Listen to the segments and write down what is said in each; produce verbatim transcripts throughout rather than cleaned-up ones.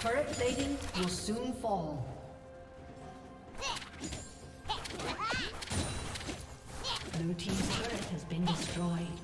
Turret plating will soon fall. Blue team's turret has been destroyed.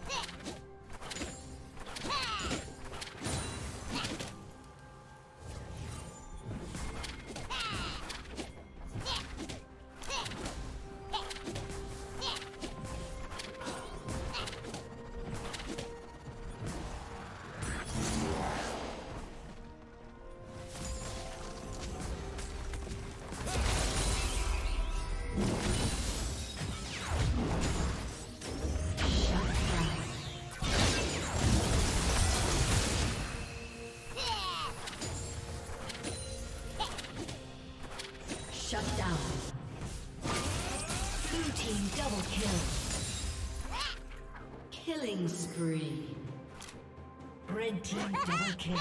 Double kill. Killing spree. Red team double kill.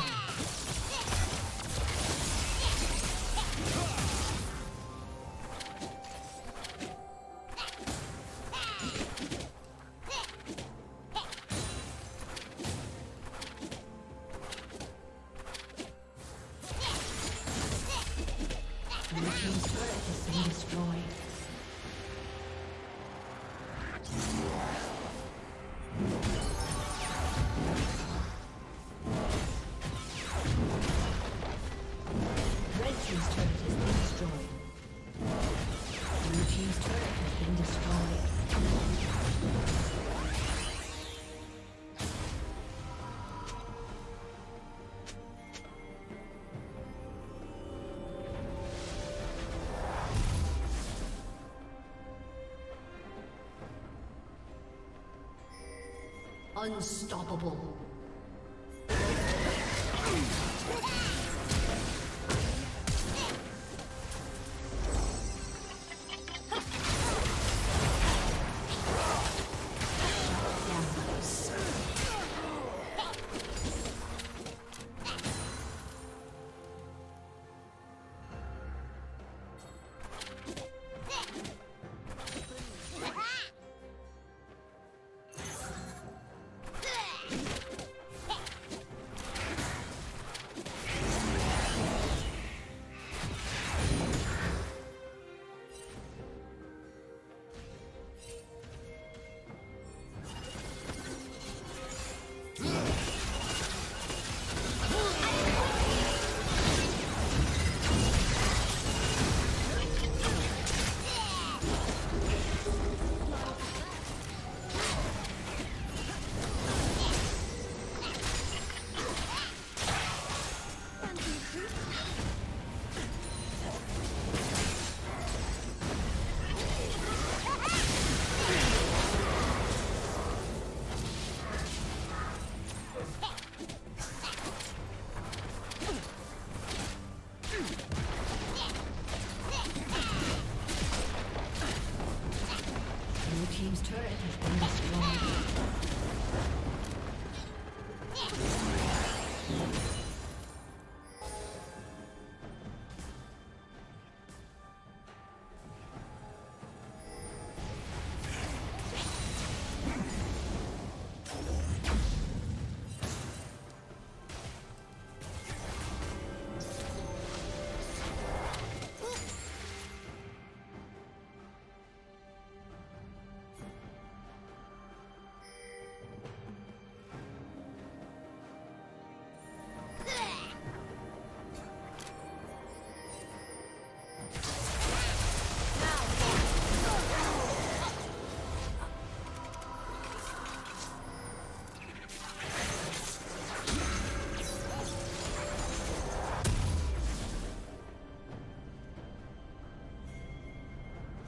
Blue team's turret has been destroyed. Unstoppable.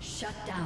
Shut down.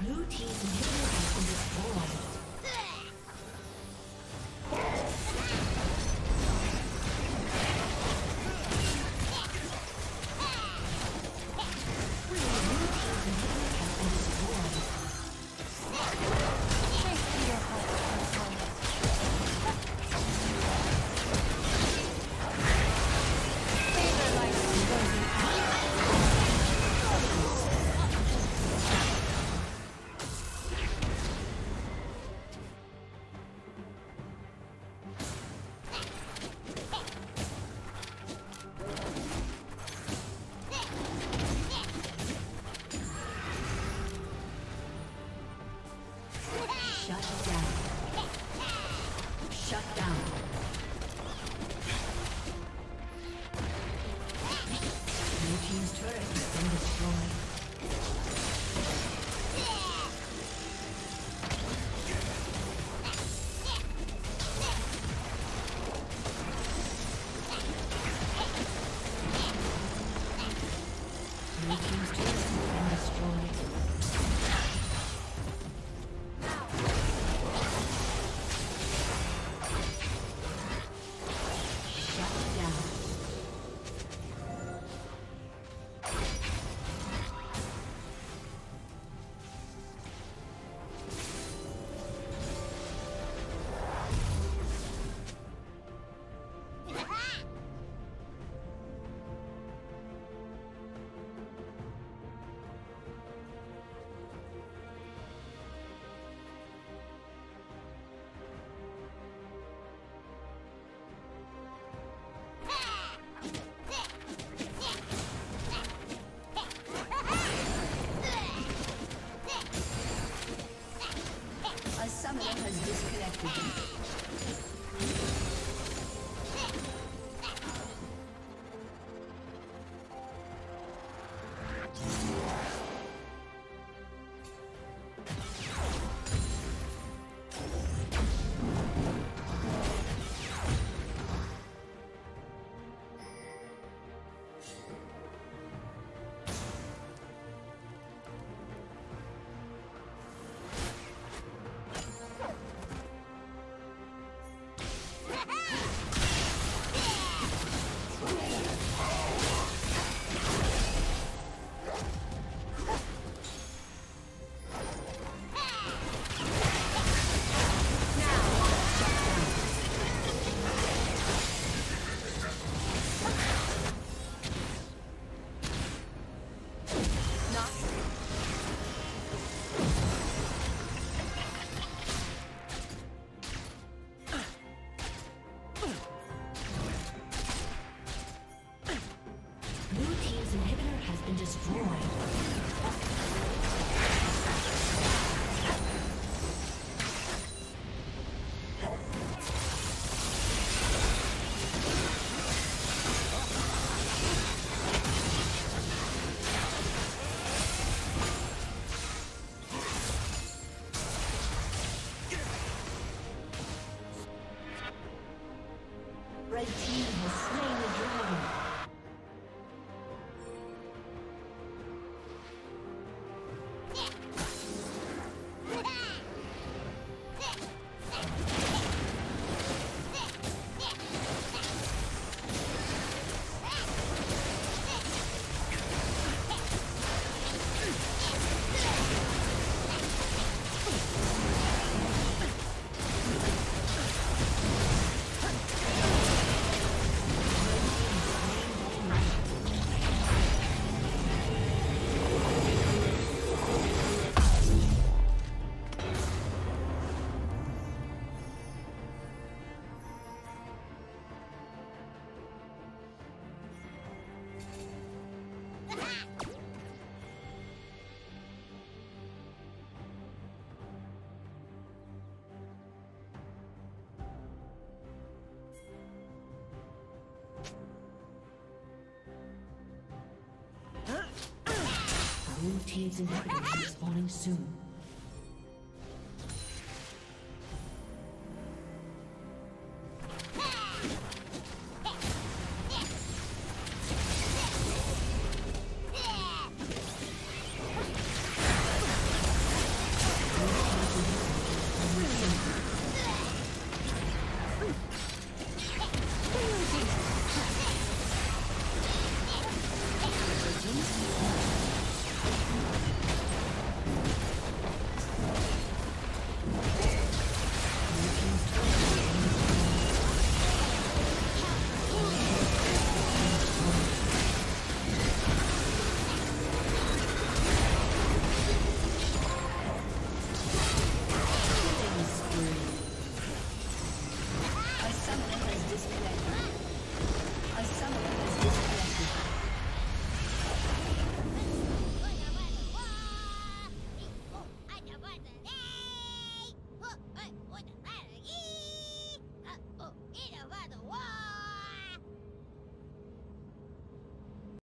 Blue team's inhibitor has been destroyed. Blue team's inhibitors are spawning soon.